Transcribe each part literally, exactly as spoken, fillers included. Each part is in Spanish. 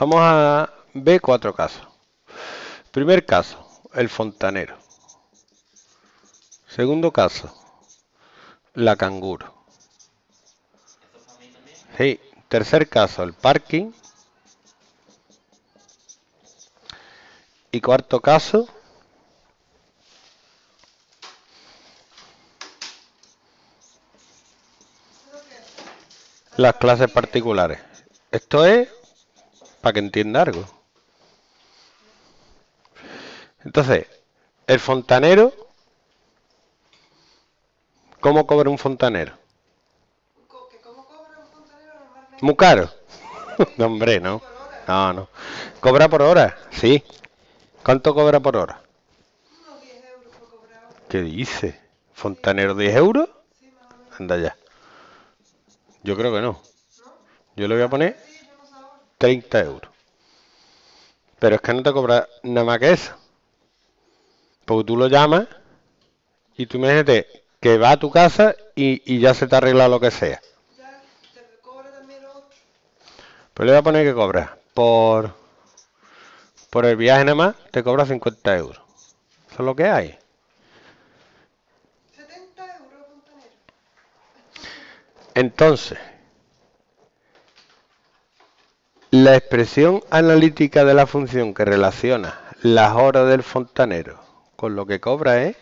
Vamos a ver cuatro casos. Primer caso, el fontanero. Segundo caso, la canguro. Sí. Tercer caso, el parking. Y cuarto caso, las clases particulares. Esto es para que entienda algo. Entonces, el fontanero, ¿cómo cobra un fontanero? ¿Cómo cobra un fontanero normalmente? Muy caro. No, hombre, no. No, no. ¿Cobra por hora? Sí. ¿Cuánto cobra por hora? Unos diez euros por cobrar. ¿Qué dice? ¿Fontanero diez euros? Sí, más o menos. Anda ya. Yo creo que no. ¿No? Yo le voy a poner treinta euros. Pero es que no te cobra nada más que eso. Porque tú lo llamas y tú imagínate que va a tu casa y, y ya se te arregla lo que sea. Ya te cobra también otro. Pues le voy a poner que cobra por... Por el viaje nada más te cobra cincuenta euros. Eso es lo que hay. setenta euros, fontanero. Entonces, la expresión analítica de la función que relaciona las horas del fontanero con lo que cobra es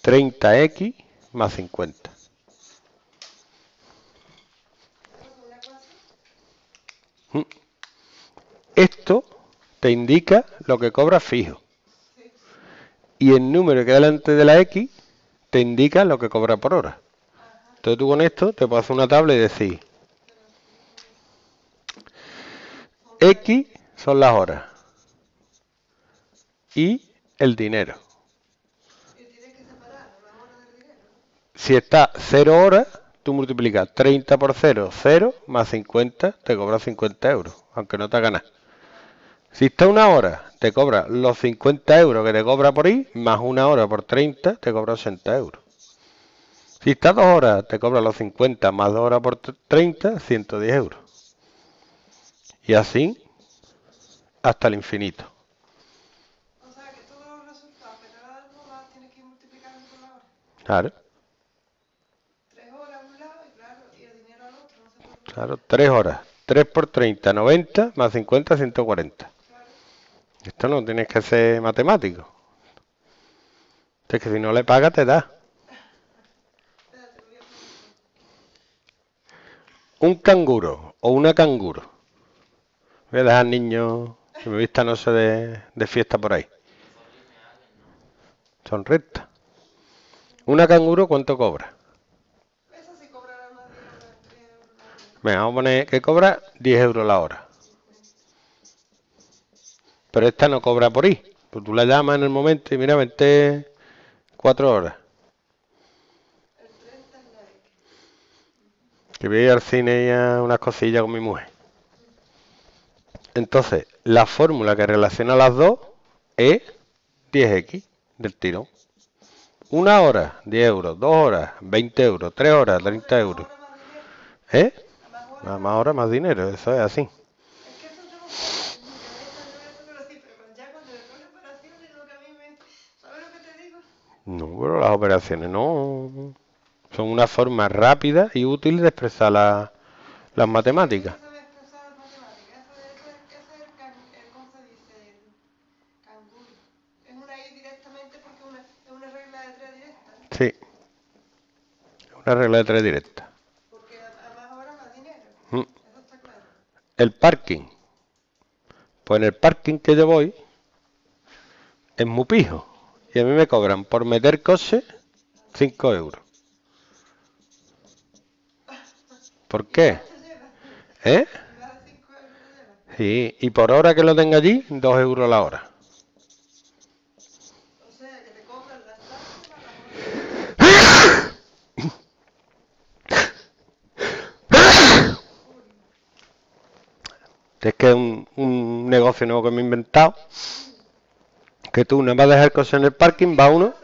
treinta equis más cincuenta. Esto te indica lo que cobra fijo. Sí. Y el número que hay delante de la X te indica lo que cobra por hora. Ajá. Entonces tú con esto te puedes hacer una tabla y decir X son las horas y el dinero. Y tienes que separar la hora del dinero. Si está cero horas, tú multiplicas treinta por cero, cero, más cincuenta, te cobra cincuenta euros, aunque no te haga nada. Si está una hora, te cobra los cincuenta euros que te cobra por ahí, más una hora por treinta, te cobra ochenta euros. Si está dos horas, te cobra los cincuenta, más dos horas por treinta, ciento diez euros. Y así, hasta el infinito. O sea, que todos los resultados que te va a dar por hora tienes que multiplicar por la hora. Claro. Tres horas a un lado y, claro, y el dinero al otro. No se puede... Claro, tres horas. tres por treinta, noventa, más cincuenta, ciento cuarenta. Esto no tienes que ser matemático. Es que si no le pagas, te da. Un canguro o una canguro. Voy a dejar niños que me vistan, no sé, de, de fiesta por ahí. Son rectas. Una canguro, ¿cuánto cobra? Venga, vamos a poner que cobra diez euros la hora. Pero esta no cobra por ahí. Pues tú la llamas en el momento y mira, vente cuatro horas. Que voy a ir al cine y a unas cosillas con mi mujer. Entonces, la fórmula que relaciona las dos es diez equis del tirón. Una hora, diez euros. Dos horas, veinte euros. Tres horas, treinta euros. ¿Eh? Nada más ahora más dinero, eso es así. No, pero las operaciones no. Son una forma rápida y útil de expresar la, las matemáticas. Sí. Es una regla de tres directa. El parking. Pues en el parking que yo voy es muy pijo. Y a mí me cobran por meter coche cinco euros. ¿Por qué? ¿Eh? Sí, y por hora que lo tenga allí, dos euros la hora. O sea, que te cobran las tasas. Es que es un, un negocio nuevo que me he inventado. Que tú no vas a dejar cosas en el parking, va uno.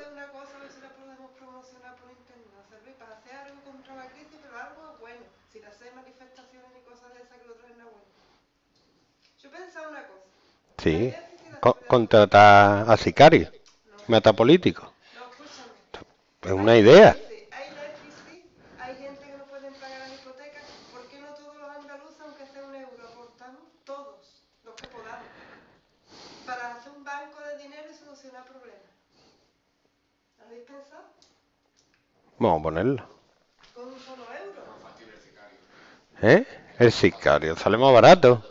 Sí, co- contratar a sicarios, matar políticos. Es una idea. Vamos a ponerlo. ¿Eh? El sicario sale más barato.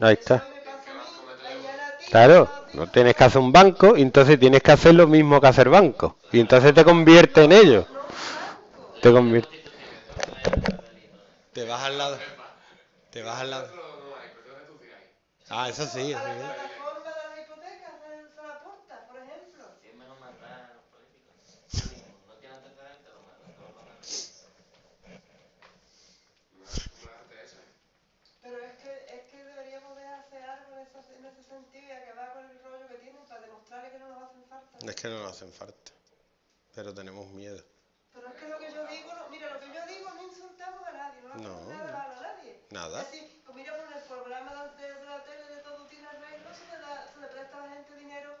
Ahí está. Claro, no tienes que hacer un banco, y entonces tienes que hacer lo mismo que hacer banco. Y entonces te convierte en ello. Te convierte. Te vas al lado. Te vas al lado. Ah, eso sí. Eso sí. Es que no nos hacen falta, pero tenemos miedo. Pero es que lo que yo digo, no- mira, lo que yo digo no insultamos a nadie, no No, hacemos nada a nadie. nada. Es decir, pues mira, en el programa de, de la tele de Todo Tiene Arreglo se le, da, se le presta a la gente dinero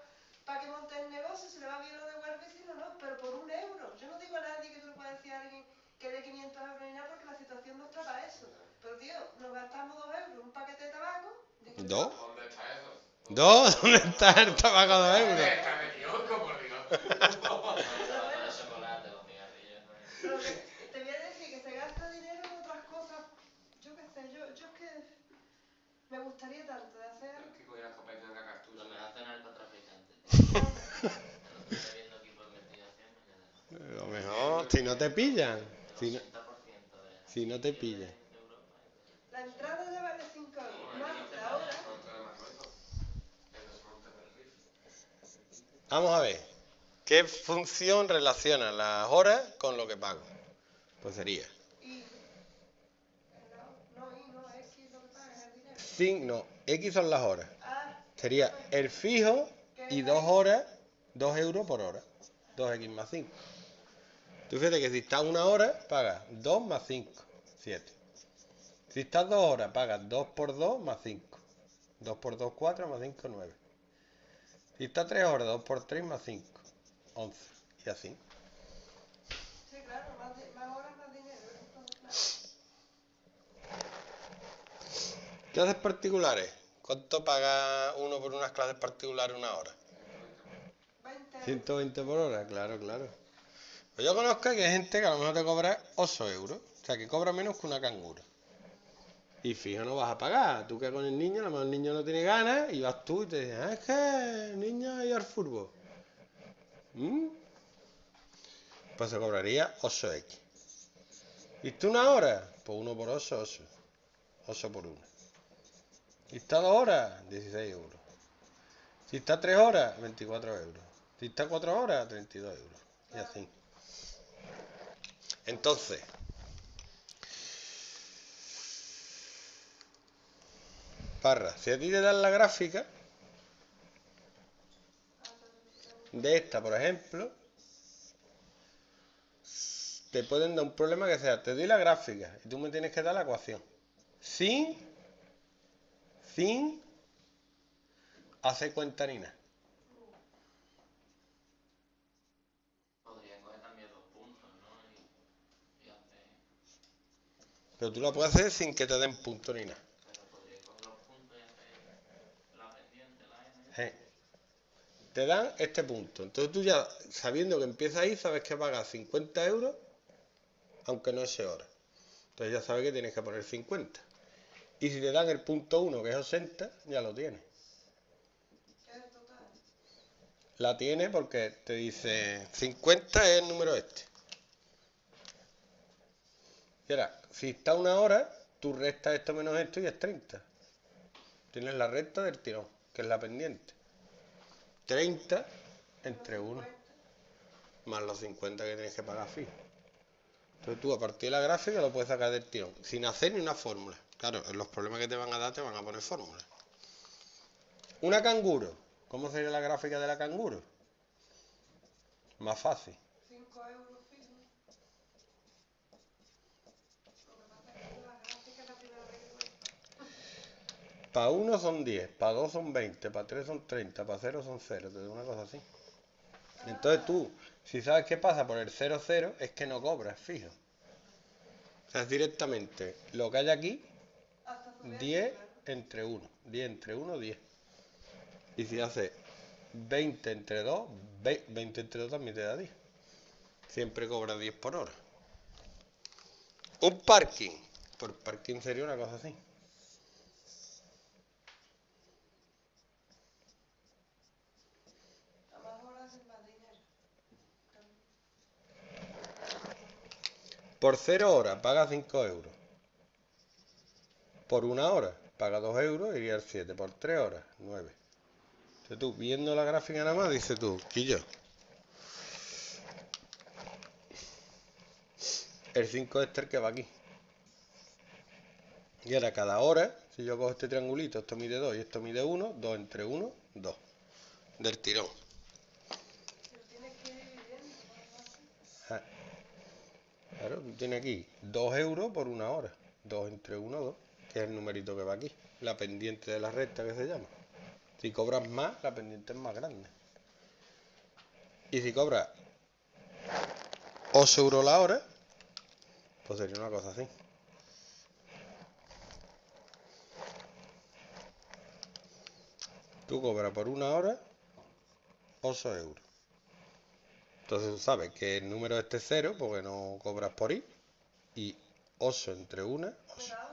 para que monte el negocio, si le va bien lo devuelve y si no, no, pero por un euro. Yo no digo a nadie que tú le puedas decir a alguien que dé quinientos euros ni nada porque la situación no está para eso. Pero tío, nos gastamos dos euros, un paquete de tabaco, ¿Dos? ¿Dos? ¿Dónde está el tabaco de euros? pero que te voy a decir que se gasta dinero en otras cosas. Yo qué sé, yo, yo es que me gustaría tanto de hacer algo. Lo mejor, si no te pillan. Si no, si no te pillan. La entrada ya vale cinco euros, más la hora. Vamos a ver. ¿Qué función relaciona las horas con lo que pago? Pues sería Y no, no, y no, es que lo que pagan es el dinero. cinco, no, X son las horas. Ah, Sería el fijo y dos horas, dos euros por hora. dos X más cinco. Tú fíjate que si estás una hora, pagas dos más cinco, siete. Si estás dos horas, pagas dos por dos más cinco. dos por dos, cuatro más cinco, nueve. Si estás tres horas, dos por tres más cinco, once. Y así. sí, claro, más, di- más horas, más dinero. Entonces, claro. Clases particulares. ¿Cuánto paga uno por unas clases particulares una hora? veinte euros. ciento veinte por hora, claro, claro. Pues yo conozco que hay gente que a lo mejor te cobra ocho euros. O sea, que cobra menos que una canguro. Y fijo, no vas a pagar. Tú que con el niño, a lo mejor el niño no tiene ganas y vas tú y te dices, "Ah, es que el niño ha ido al fútbol". ¿Mm? Pues se cobraría ocho X. ¿Y tú una hora? Pues uno por ocho, ocho. ocho por uno. Si está dos horas, dieciséis euros. Si está tres horas, veinticuatro euros. Si está cuatro horas, treinta y dos euros. Y así. Entonces, Parra, si a ti te dan la gráfica de esta, por ejemplo, te pueden dar un problema que sea, te doy la gráfica y tú me tienes que dar la ecuación. Sin, sin hacer cuenta ni nada. Pero tú la puedes hacer sin que te den punto ni nada. Eh, Te dan este punto. Entonces tú ya, sabiendo que empieza ahí, sabes que pagas cincuenta euros, aunque no es hora. Entonces ya sabes que tienes que poner cincuenta. Y si te dan el punto uno, que es ochenta, ya lo tienes. Que es el total. La tienes porque te dice cincuenta es el número este. Y ahora, si está una hora, tú restas esto menos esto y es treinta. Tienes la recta del tirón, que es la pendiente. treinta entre uno, más los cincuenta que tienes que pagar fijo. Entonces tú a partir de la gráfica lo puedes sacar del tirón, sin hacer ni una fórmula. Claro, en los problemas que te van a dar te van a poner fórmulas. Una canguro. ¿Cómo sería la gráfica de la canguro? más fácil. cinco euros fijo. Para uno son diez, para dos son veinte, para tres son treinta, para cero son cero, te digo una cosa así. Entonces tú, si sabes qué pasa por el cero cero, es que no cobras, fijo. O sea, es directamente lo que hay aquí, diez entre uno, diez entre uno, diez. Y si haces veinte entre dos, veinte entre dos también te da diez. Siempre cobra diez por hora. Un parking. Por parking sería una cosa así. Por cero horas paga cinco euros. Por una hora paga dos euros, iría al siete. Por tres horas, nueve. Entonces tú, viendo la gráfica nada más, dices tú, Quillo, el cinco es el que va aquí. Y ahora cada hora, si yo cojo este triangulito, esto mide dos y esto mide uno, dos entre uno, dos. Del tirón. Claro, tiene aquí dos euros por una hora. dos entre uno, dos, que es el numerito que va aquí. La pendiente de la recta que se llama. Si cobras más, la pendiente es más grande. Y si cobras ocho euros la hora, pues sería una cosa así. Tú cobras por una hora ocho euros. Entonces tú sabes que el número este es cero porque no cobras por i. Y ocho entre una, ocho.